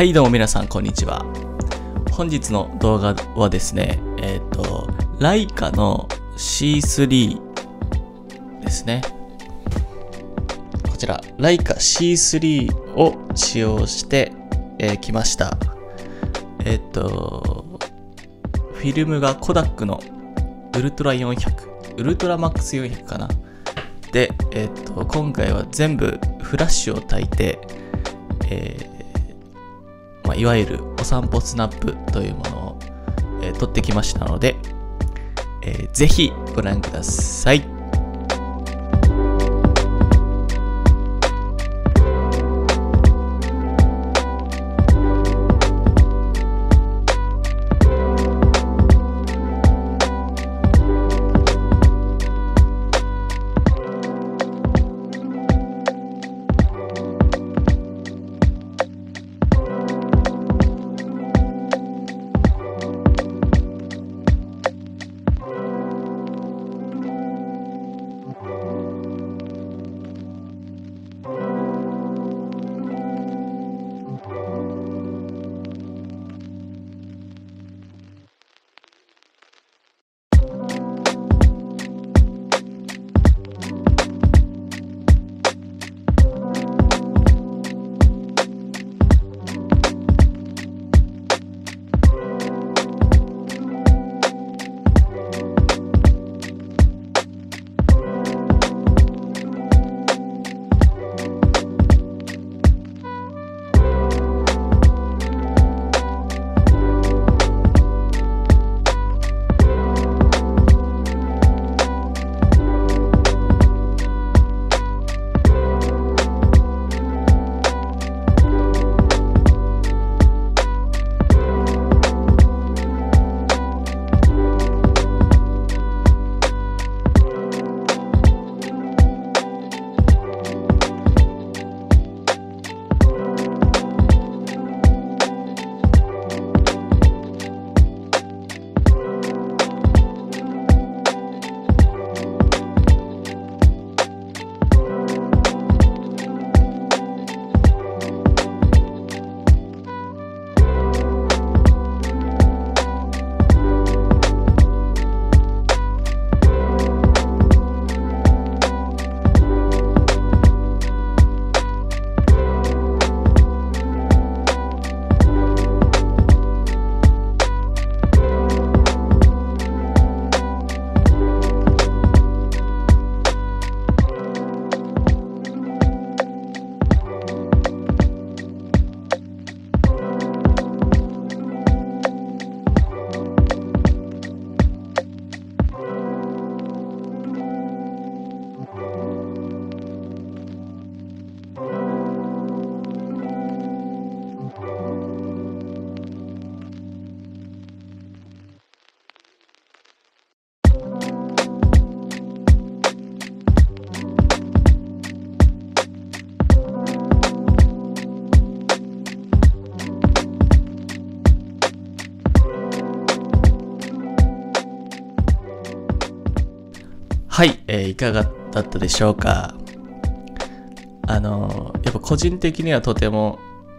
はいどうも皆さんこんにちは。本日の動画はですね、ライカの C3 ですね。こちら、ライカ C3 を使用してきました。フィルムがコダックのウルトラ400、ウルトラマックス400かな。で、今回は全部フラッシュを焚いて、いわゆるお散歩スナップというものを、撮ってきましたので、ぜひご覧ください。はい、いかがだったでしょうか。やっぱ個人的にはとても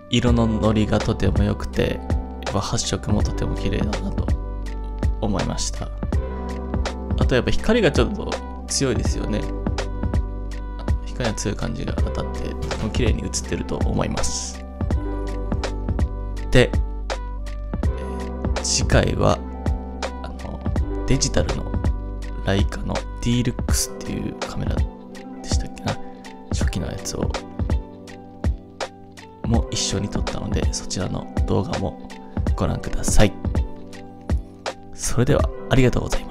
色のノリがとても良くて、やっぱ発色もとても綺麗だなと思いました。あとやっぱ光がちょっと強いですよね。光が強い感じが当たって、とても綺麗に映ってると思います。で、次回はデジタルのライカのD-Lux っていうカメラでしたっけな、初期のやつをも一緒に撮ったので、そちらの動画もご覧ください。それではありがとうございました。